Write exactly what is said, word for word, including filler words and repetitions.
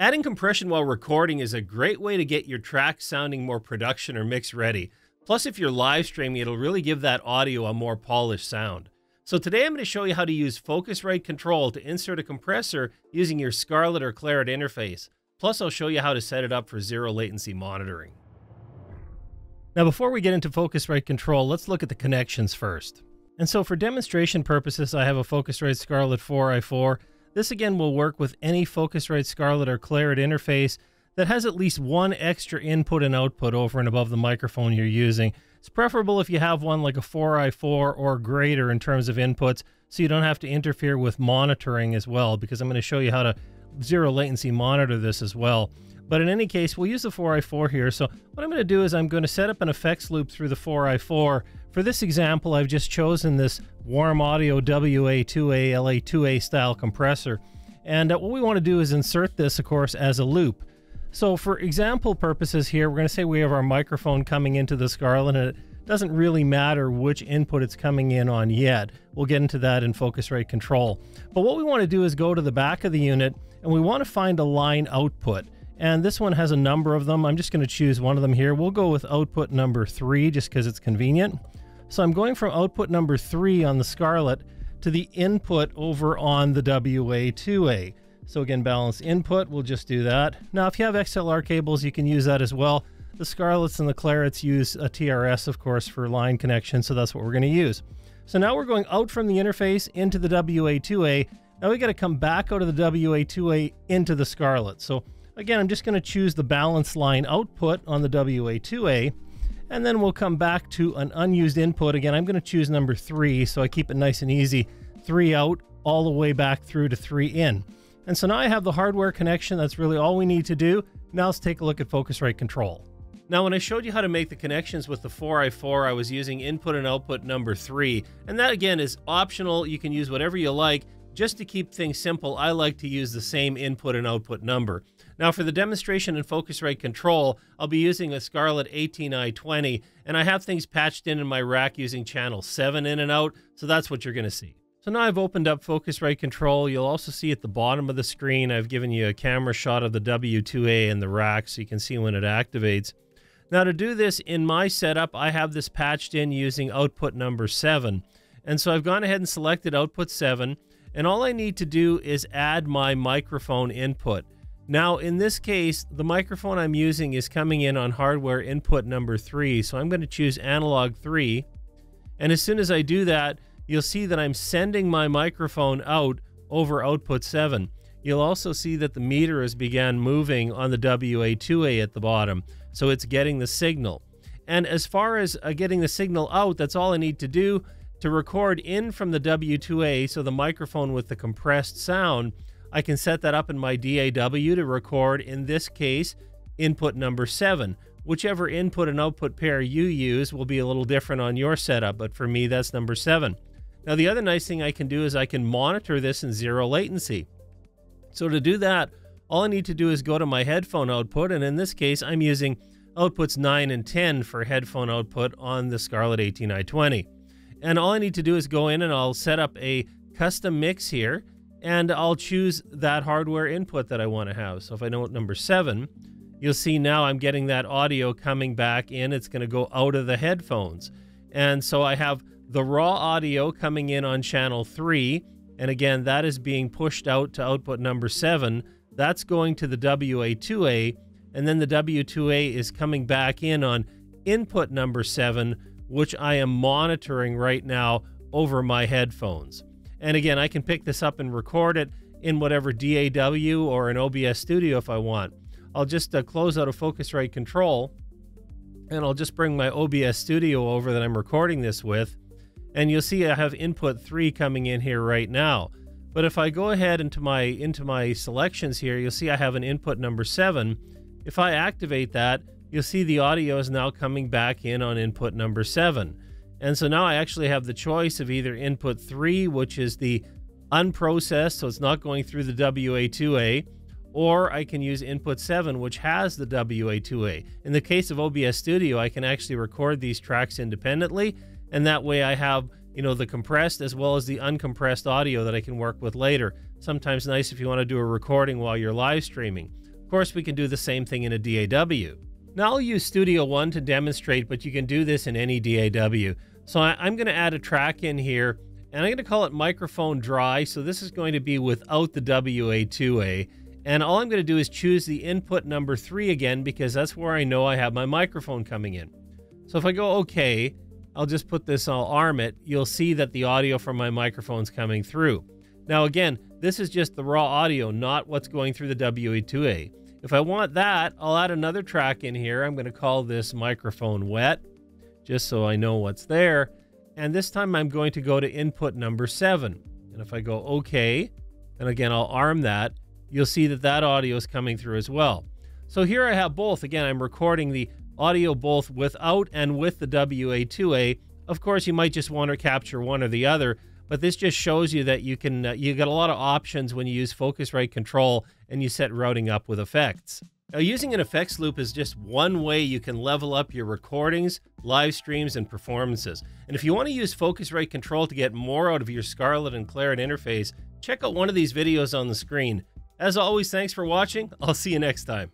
Adding compression while recording is a great way to get your track sounding more production or mix ready. Plus, if you're live streaming, it'll really give that audio a more polished sound. So today I'm going to show you how to use Focusrite Control to insert a compressor using your Scarlett or Clarett interface. Plus, I'll show you how to set it up for zero latency monitoring. Now, before we get into Focusrite Control, let's look at the connections first. And so for demonstration purposes, I have a Focusrite Scarlett four i four. This again will work with any Focusrite Scarlett or Clarett interface that has at least one extra input and output over and above the microphone you're using. It's preferable if you have one like a four i four or greater in terms of inputs, so you don't have to interfere with monitoring as well, because I'm going to show you how to zero latency monitor this as well. But in any case, we'll use the four i four here. So what I'm going to do is I'm going to set up an effects loop through the four i four. For this example, I've just chosen this Warm Audio W A two A L A two A style compressor. And uh, what we want to do is insert this, of course, as a loop. So for example purposes here, we're going to say we have our microphone coming into the Scarlett, and it doesn't really matter which input it's coming in on yet. We'll get into that in Focusrite Control. But what we want to do is go to the back of the unit, and we want to find a line output. And this one has a number of them. I'm just going to choose one of them here. We'll go with output number three, just because it's convenient. So I'm going from output number three on the Scarlett to the input over on the W A two A. So again, balance input, we'll just do that. Now, if you have X L R cables, you can use that as well. The Scarletts and the Claretts use a T R S, of course, for line connection. So that's what we're going to use. So now we're going out from the interface into the W A two A. Now we got to come back out of the W A two A into the Scarlett. So again, I'm just going to choose the balance line output on the W A two A, and then we'll come back to an unused input. Again, I'm going to choose number three, so I keep it nice and easy. Three out, all the way back through to three in. And so now I have the hardware connection. That's really all we need to do. Now let's take a look at Focusrite Control. Now, when I showed you how to make the connections with the four i four, I was using input and output number three. And that, again, is optional. You can use whatever you like. Just to keep things simple, I like to use the same input and output number. Now for the demonstration in Focusrite Control, I'll be using a Scarlett eighteen i twenty, and I have things patched in in my rack using channel seven in and out, so that's what you're going to see. So now I've opened up Focusrite Control. You'll also see at the bottom of the screen, I've given you a camera shot of the W A two A in the rack so you can see when it activates. Now to do this in my setup, I have this patched in using output number seven. And so I've gone ahead and selected output seven. And all I need to do is add my microphone input. Now, in this case, the microphone I'm using is coming in on hardware input number three. So I'm going to choose analog three. And as soon as I do that, you'll see that I'm sending my microphone out over output seven. You'll also see that the meter has begun moving on the W A two A at the bottom. So it's getting the signal. And as far as uh, getting the signal out, that's all I need to do. To record in from the W A two A, so the microphone with the compressed sound, I can set that up in my D A W to record, in this case, input number seven. Whichever input and output pair you use will be a little different on your setup, but for me, that's number seven. Now, the other nice thing I can do is I can monitor this in zero latency. So to do that, all I need to do is go to my headphone output, and in this case, I'm using outputs nine and ten for headphone output on the Scarlett eighteen i twenty. And all I need to do is go in and I'll set up a custom mix here, and I'll choose that hardware input that I want to have. So if I know number seven, you'll see now I'm getting that audio coming back in. It's going to go out of the headphones. And so I have the raw audio coming in on channel three. And again, that is being pushed out to output number seven. That's going to the W A two A. And then the W A two A is coming back in on input number seven, which I am monitoring right now over my headphones. And again, I can pick this up and record it in whatever D A W or an O B S Studio if I want. I'll just uh, close out of Focusrite Control, and I'll just bring my O B S Studio over that I'm recording this with. And you'll see I have input three coming in here right now. But if I go ahead into my, into my selections here, you'll see I have an input number seven. If I activate that, you'll see the audio is now coming back in on input number seven. And so now I actually have the choice of either input three, which is the unprocessed, so it's not going through the W A two A, or I can use input seven, which has the W A two A. In the case of O B S Studio, I can actually record these tracks independently, and that way I have, you know, the compressed as well as the uncompressed audio that I can work with later. Sometimes nice if you want to do a recording while you're live streaming. Of course, we can do the same thing in a D A W. Now I'll use Studio One to demonstrate, but you can do this in any D A W. So I, I'm gonna add a track in here, and I'm gonna call it Microphone Dry. So this is going to be without the W A two A. And all I'm gonna do is choose the input number three again, because that's where I know I have my microphone coming in. So if I go okay, I'll just put this, I'll arm it. You'll see that the audio from my microphone's coming through. Now again, this is just the raw audio, not what's going through the W A two A. If I want that, I'll add another track in here. I'm gonna call this Microphone Wet, just so I know what's there. And this time I'm going to go to input number seven. And if I go okay, and again, I'll arm that, you'll see that that audio is coming through as well. So here I have both. Again, I'm recording the audio both without and with the W A two A. Of course, you might just want to capture one or the other, but this just shows you that you can, uh, you got a lot of options when you use Focusrite control and you set routing up with effects. Now, using an effects loop is just one way you can level up your recordings, live streams, and performances. And if you want to use Focusrite control to get more out of your Scarlett and Clarett interface, check out one of these videos on the screen. As always, thanks for watching. I'll see you next time.